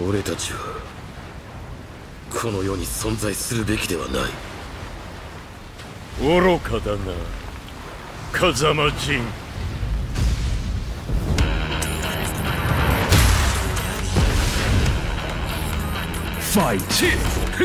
俺たちはこの世に存在するべきではない。愚かだな、風間仁。 Fight!